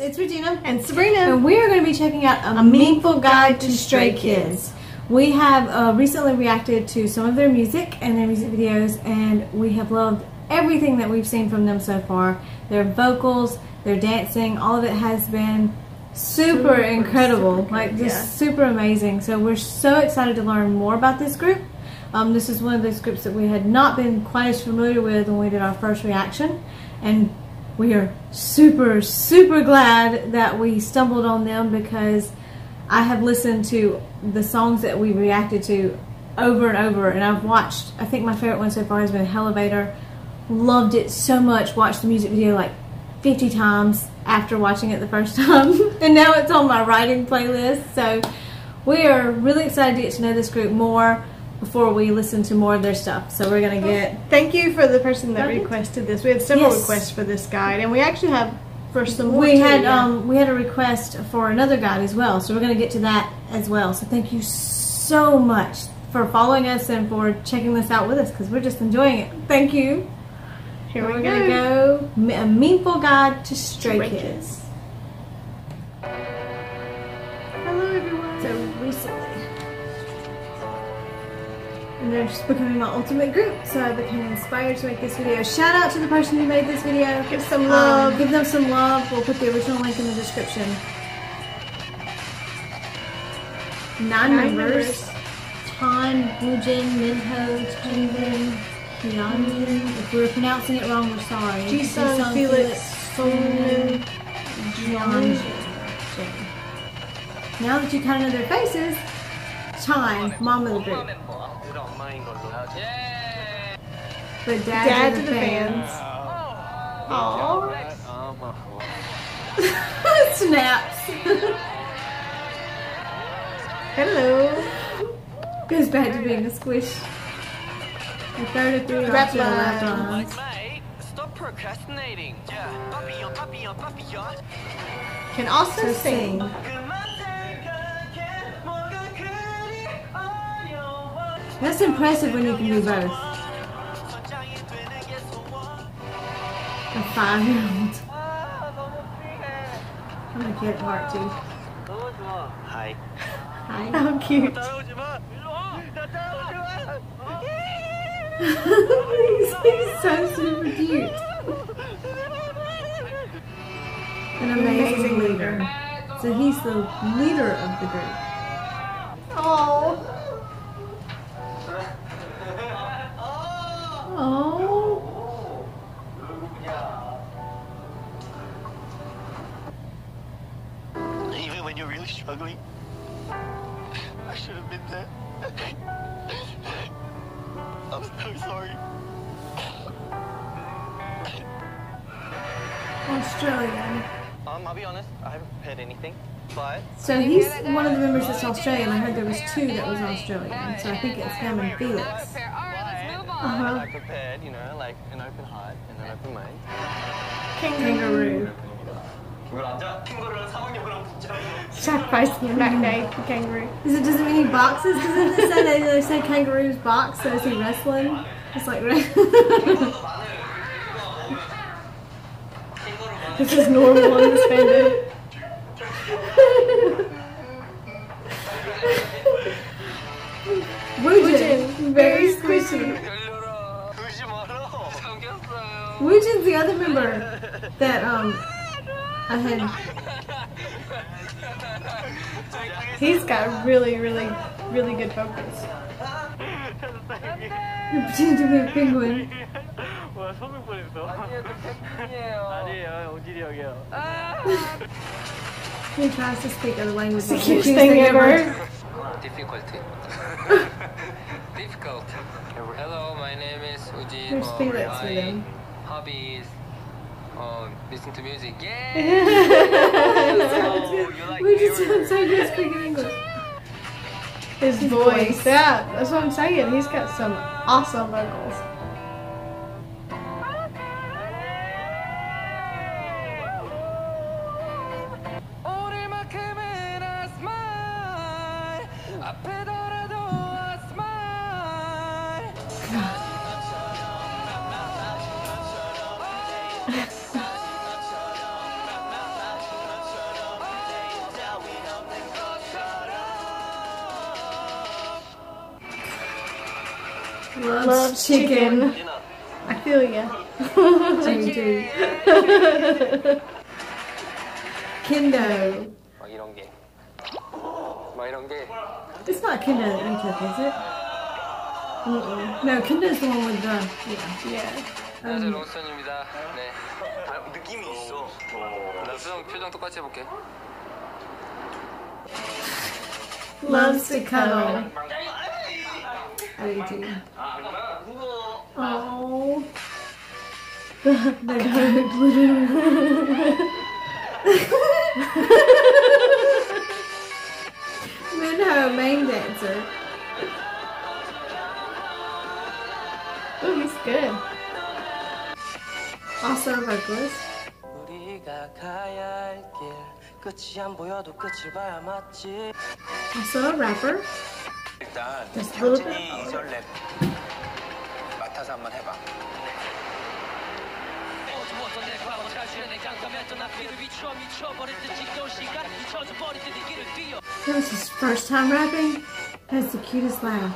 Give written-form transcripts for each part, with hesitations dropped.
It's Regina and Sabrina, and we are going to be checking out a meaningful guide to Stray Kids. We have recently reacted to some of their music and their music videos, and we have loved everything that we've seen from them so far. Their vocals, their dancing, all of it has been super incredible, super like just super amazing. So we're so excited to learn more about this group. This is one of those groups that we had not been quite as familiar with when we did our first reaction, and we are super, super glad that we stumbled on them, because I have listened to the songs that we reacted to over and over, and I've watched, I think my favorite one so far has been Hellevator. Loved it so much, watched the music video like 50 times after watching it the first time, and now it's on my writing playlist. So we are really excited to get to know this group more before we listen to more of their stuff. So we're gonna get... Thank you for the person that requested this. We had several requests for this guide, and we actually have for some more. We had a request for another guide as well, so we're gonna get to that as well. So thank you so much for following us and for checking this out with us, because we're just enjoying it. Thank you. Here we go. We're gonna go A Meaningful Guide to Stray Kids. Hello everyone. So recently, and they're just becoming my ultimate group, so I became inspired to make this video. Shout out to the person who made this video. Give some love. Give them some love. We'll put the original link in the description. Nine members. Chan, Woojin, Minho, Changbin, Hyunjin. If we're pronouncing it wrong, we're sorry. Jisung, Felix, Sonu, Hyunjin. Now that you kind of know their faces, Chan, mom of the group. But dad to the fans. Aww. Snaps. Hello. Goes back to being a squish. The 33 wrapped arms. Stop procrastinating. Can also sing. That's impressive when you can do both. A 5-year-old. I'm a kid part too. Hi. Hi. How cute. He's so super cute. An amazing leader. So he's the leader of the group. Oh. Oh. Even when you're really struggling, I should have been there. I'm so sorry. Australian. I'll be honest, I haven't heard anything. But so he's one of the members that's Australian. I heard there was two that was Australian, so I think it's him and Felix. I prepared, you know, like an open heart and an open mind. Kangaroo. Sacrifice the back day for kangaroo. Is it just many boxes? Doesn't this say they say kangaroo's box? So is he wrestling? It's like this is normal on this fandom. Woojin, very squishy. Woojin's the other member that I had. He's got really good vocals. You pretend to be a penguin. He tries to speak other languages. It's the cutest thing ever. Difficulty. Difficult. Hello, my name is Woojin. There's Felix with him. Hobbies, listen to music. Yeah. We just sound so good speaking English. His voice. Yeah, that's what I'm saying. He's got some awesome vocals. loves chicken. I feel ya. Kendo. It's not Kendo that ends up, is it? Mm-mm. No, Kendo's the one with the... Yeah. Yeah. Loves to cuddle. I do. Oh, Minho, main dancer. Oh, he's good. Also a vocalist. Also a rapper. Just a little bit. That was his first time rapping. That's the cutest laugh.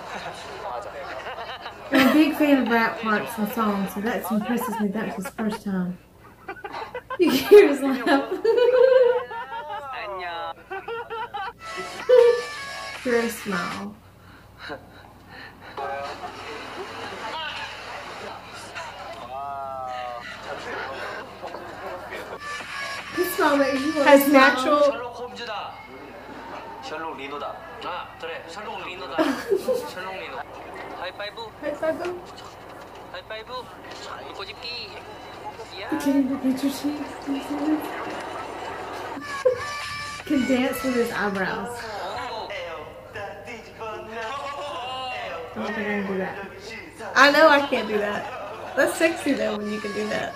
I'm a big fan of rap parts and songs, so that impresses me. That was his first time. You can hear his laugh. Very small. This song that you want has natural. Can dance with his eyebrows. I don't think I can do that. I know I can't do that. That's sexy though when you can do that.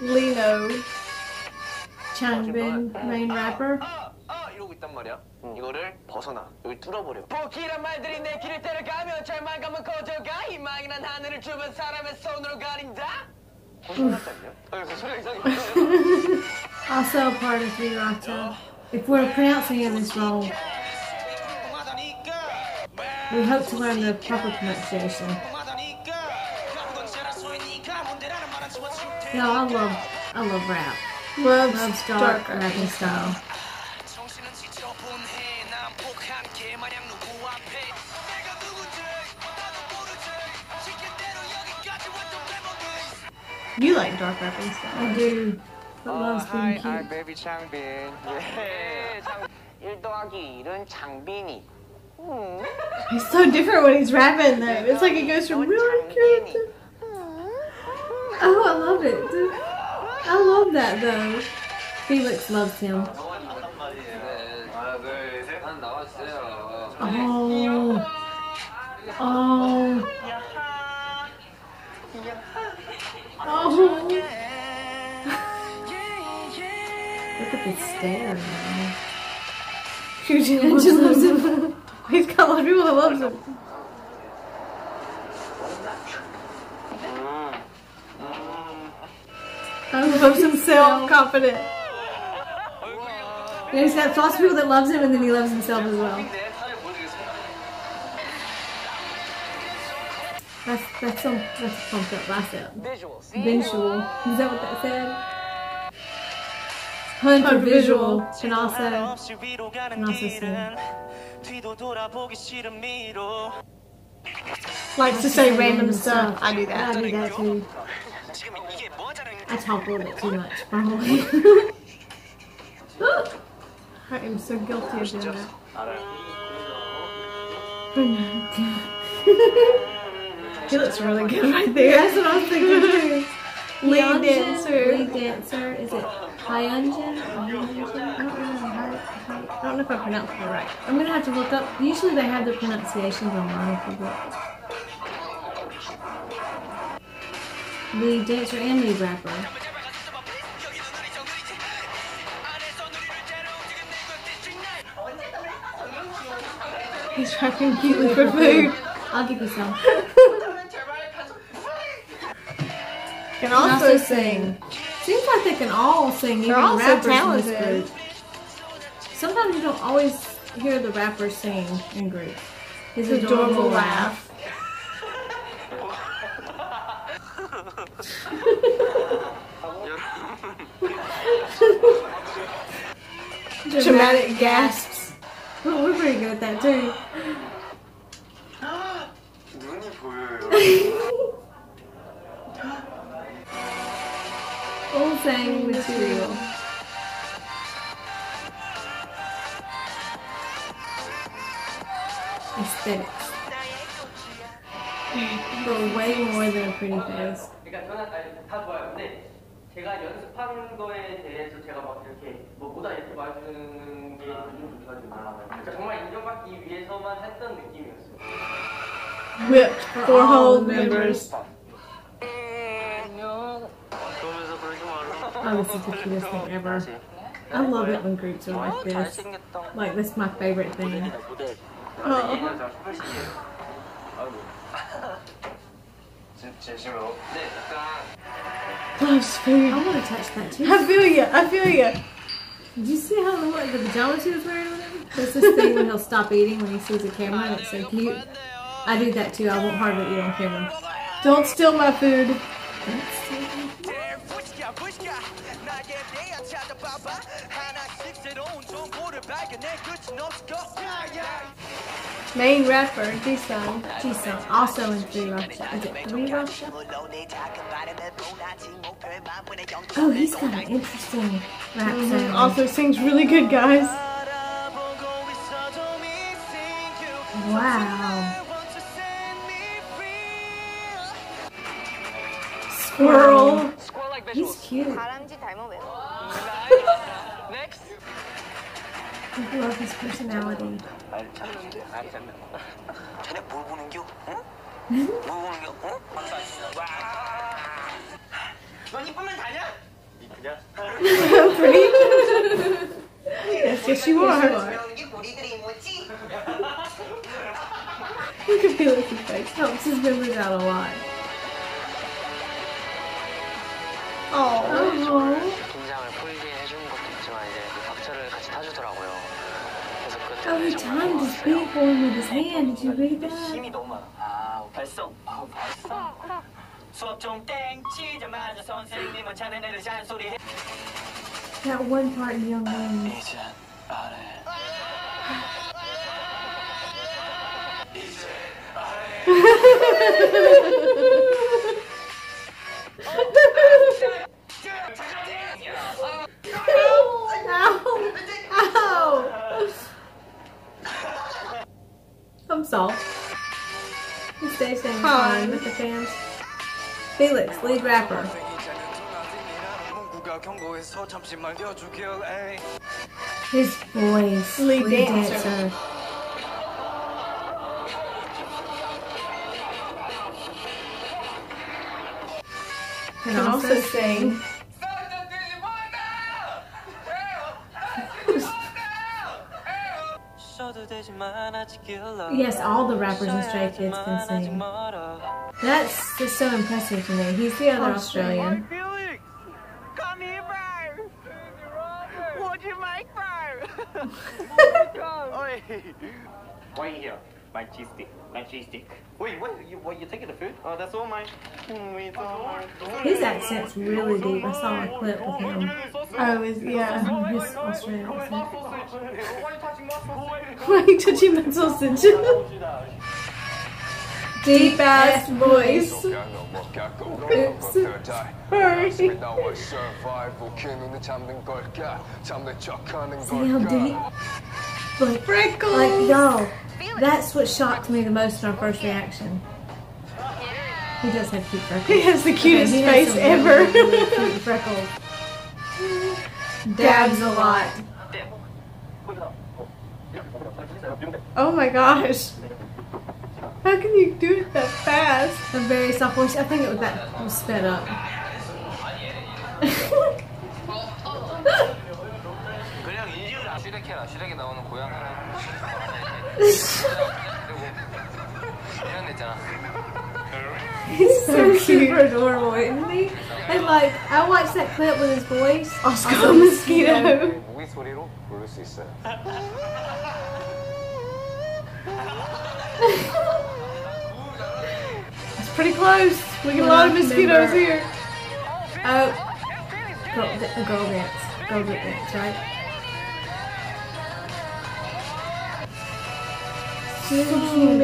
Lino. Changbin, main rapper. Also a part of Hirata. If we're pronouncing it this wrong. We hope to learn the proper pronunciation. No, I love rap. Loves dark rapping style. You like dark rapping style? I do. But loves being cute. Hi, baby Changbin. Yeah. He's so different when he's rapping though. It's like it goes from really cute to... Oh, I love it. I love that though. Felix loves him. Oh. Oh. Oh. Look at this stare, man. Hyunjin loves him. He's got a lot of people that love him. He loves himself, confident. And he's got lots of people that loves him, and then he loves himself as well. That's pumped up bicep. Visual. Is that what that said? Hunt for visual, and also sing. Likes to say random stuff. I do that too. I talk a little bit too much, probably. I am so guilty of doing that. He looks really good right there. That's what I was thinking too. Lead dancer. Lead dancer. Is it Hyunjin? I don't know if I pronounced it right. I'm gonna have to look up. Usually they have the pronunciations online if you look. Lead dancer and lead rapper. He's rapping cutely for food. I'll give you some. Can also sing. Seems like they can all sing. They're all so talented. Sometimes you don't always hear the rappers sing in groups. His adorable laugh. Dramatic gasps. Well, we're pretty good at that too. All sang material. Aesthetics. But way more than a pretty face. 제가 연습한 거에 대해서 제가 막 이렇게 뭐보다 이렇게 말하는 게 너무 좋아지고 그러니까 정말 인정받기 위해서만 했던 느낌이었어요. Whipped for whole members. Oh, this is the cutest thing ever. I love it when groups are like this. Like, that's my favorite thing. Oh. Gosh, food. I want to touch that too. I feel you. I feel you. Did you see how the pajamas he was wearing with him? There's this thing when he'll stop eating when he sees a camera and it's so cute. I do that too. I won't hardly eat on camera. Don't steal my food. Don't steal my food. Main rapper, Jisung. Jisung also in 3 Rock Shop. Is it 3 Rock Shop? Oh, he's got an interesting rap sound. Also sings really good, guys. Wow. Squirrel. He's cute. I love his personality. Pretty? Yes, you are. Look at Felix's face. Helps his memories out a lot. Oh. Oh, he timed his beat for him with his hand. Did you read that? That one part in Young Man. I'm soft. He stays in line with the fans. Felix, lead rapper. His voice. Lead dancer. Can also sing. Yes, all the rappers and Stray Kids can sing. That's just so impressive to me. He's the other Australian. Why are you here? My cheese stick. My cheese stick. Wait, what you taking the food? Oh, that's all mine. His accent's really deep. I saw a clip with him. Oh, yeah, his Australian accent. Why are you touching my sausage? Deep ass voice. Oops. Sorry. See how deep? Like, y'all. That's what shocked me the most in our first reaction. He does have cute freckles. He has the cutest face ever. Really cute freckles. Dabs a lot. Oh my gosh. How can you do it that fast? A very soft voice. I think that was sped up. He's so super adorable, isn't he? And like, I watched that clip with his voice. Oscar Mosquito. It's Pretty close. We get a lot of mosquitoes here. Oh. Girl dance. Girl dance, right? Superman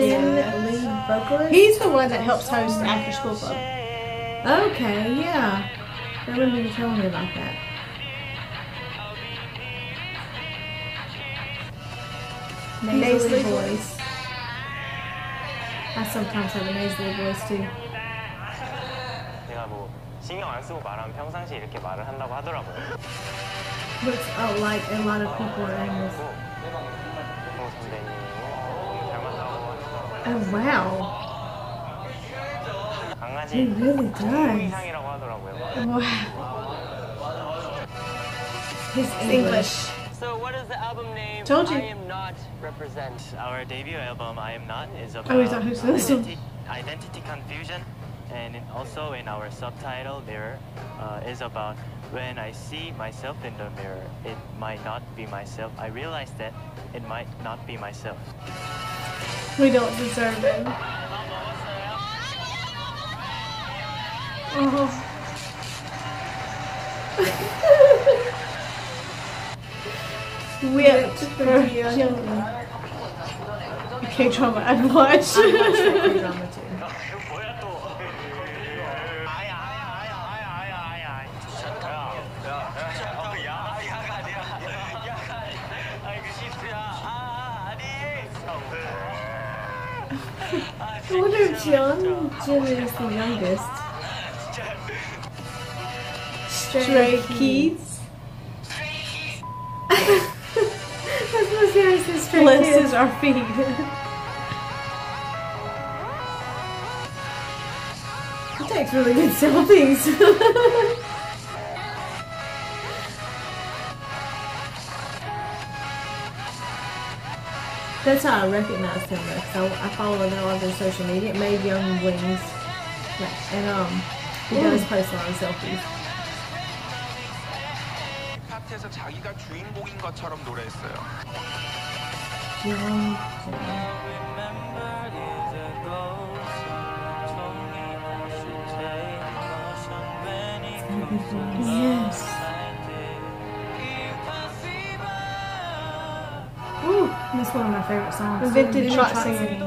lead vocalist? He's the one that helps host After School Club. Okay, yeah. I remember you telling me about that. Nasally voice. I sometimes have a nasally voice too. Looks like a lot of people are animals. Oh wow. He really does. Wow. His English. So what is the album name? Told you. I Am Not represents our debut album. I Am Not is about identity confusion, and also in our subtitle there is about when I see myself in the mirror, it might not be myself. I realize that it might not be myself. We don't deserve it. Oh. Whipped for children. K-drama I'd watch. K-drama too. I wonder if Chan is the youngest. Stray Kids. Blesses our feet. He takes really good selfies. That's how I recognized him though. So I follow him on their social media. It made Young Wings. Yeah. And he does post a lot of selfies. Yes. Ooh, that's one of my favorite songs. The vintage trot singing.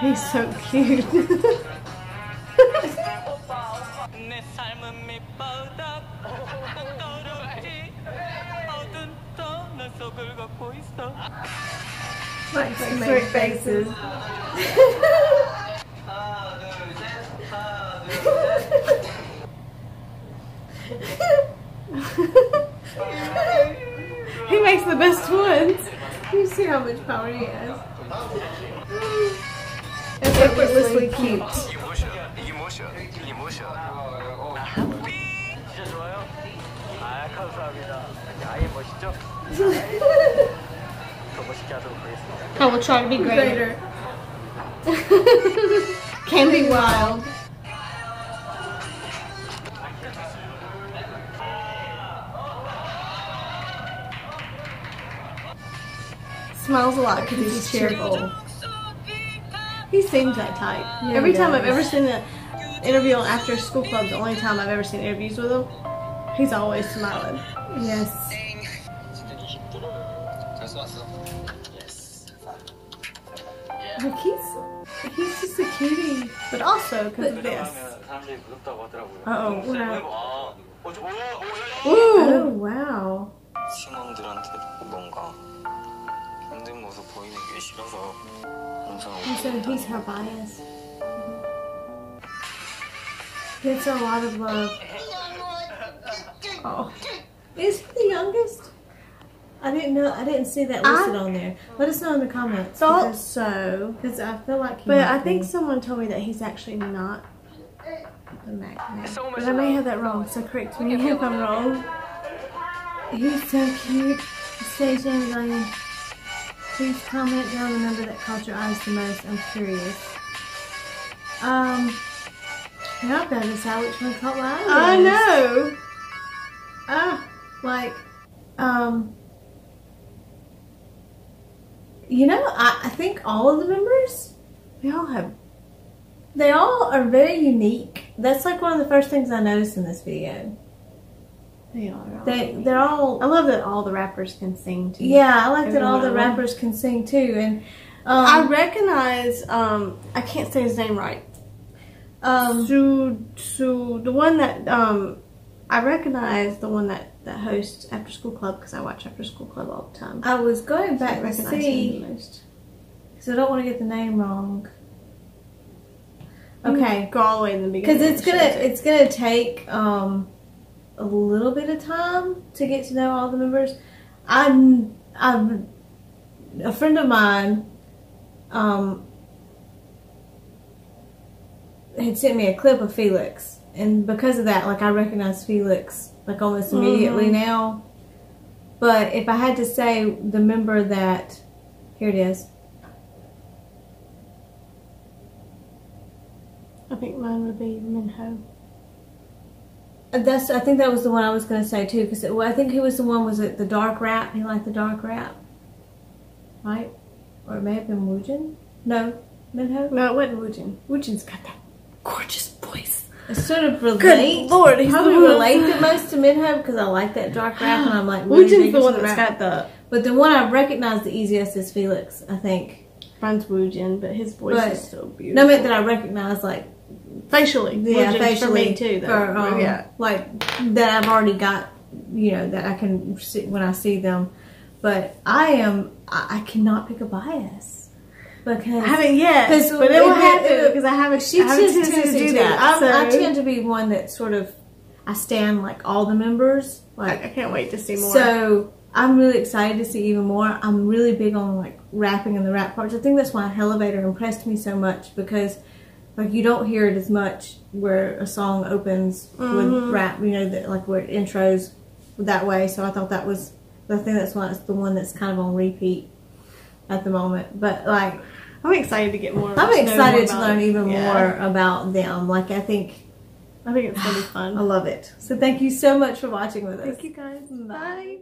He's so cute. Like straight faces. He makes the best ones. You see how much power he has. It's effortlessly cute. I will try to be greater. Can be wild. Smiles a lot because he's cheerful. He seems that type. Yeah, every time I've ever seen an interview on After School Club, the only time I've ever seen interviews with him, he's always smiling. Yes. Like he's just a cutie, but also because of this. Uh-oh, wow. Ooh. Oh, wow. And so he's her bias. Gets a lot of love. Oh. Is he the youngest? I didn't know. I didn't see that listed on there. Let us know in the comments. Thought so, because I feel like. But I think someone told me that he's actually not the magnet. But I may have that wrong. So correct me if I'm wrong. He's so cute. Stay tuned. Please comment down the number that caught your eyes the most. I'm curious. Yeah, I've noticed how which one caught my eyes. I know. Like. you know, I think all of the members, they all are very unique. That's like one of the first things I noticed in this video. They are. They're all. I love that all the rappers can sing too. Yeah, I like that all the rappers can sing too, and I recognize. I can't say his name right. So the one that I recognize the one that hosts After School Club, because I watch After School Club all the time. I was going back to see because I don't want to get the name wrong. Okay, go all the way in the beginning because it's gonna take a little bit of time to get to know all the members. I'm a friend of mine had sent me a clip of Felix, and because of that, like, I recognize Felix like almost immediately now. But if I had to say the member that, here it is. I think mine would be Minho. I think that was the one I was going to say too, because I think he was the one, was it the dark rap? He liked the dark rap, right? Or it may have been Woojin. No, Minho. No, it wasn't Woojin. Woojin's got that gorgeous voice. I sort of relate. Good Lord, he's probably relate the most to Minho because I like that dark rap, and I'm like, Woojin's the one that's got the. But the one I recognize the easiest is Felix, I think. Runs Woojin, but his voice is so beautiful. No, I meant that I recognize, like, facially. Yeah, facially for me too. Though. Or, yeah, like that I've already got. You know that I can see when I see them, but I cannot pick a bias because I haven't yet. But it will happen because I haven't. She tends to do that. So. I tend to be one that sort of I stand like all the members. Like I can't wait to see more. So. I'm really excited to see even more. I'm really big on like rapping and the rap parts. I think that's why Hellevator impressed me so much, because like you don't hear it as much where a song opens with rap, you know, that like where it intros that way. So I thought that was, I think that's why it's the one that's kind of on repeat at the moment. But like, I'm excited to get more. I'm excited to learn even more about them. Like I think it's gonna be fun. I love it. So thank you so much for watching with us. Thank you guys. Bye.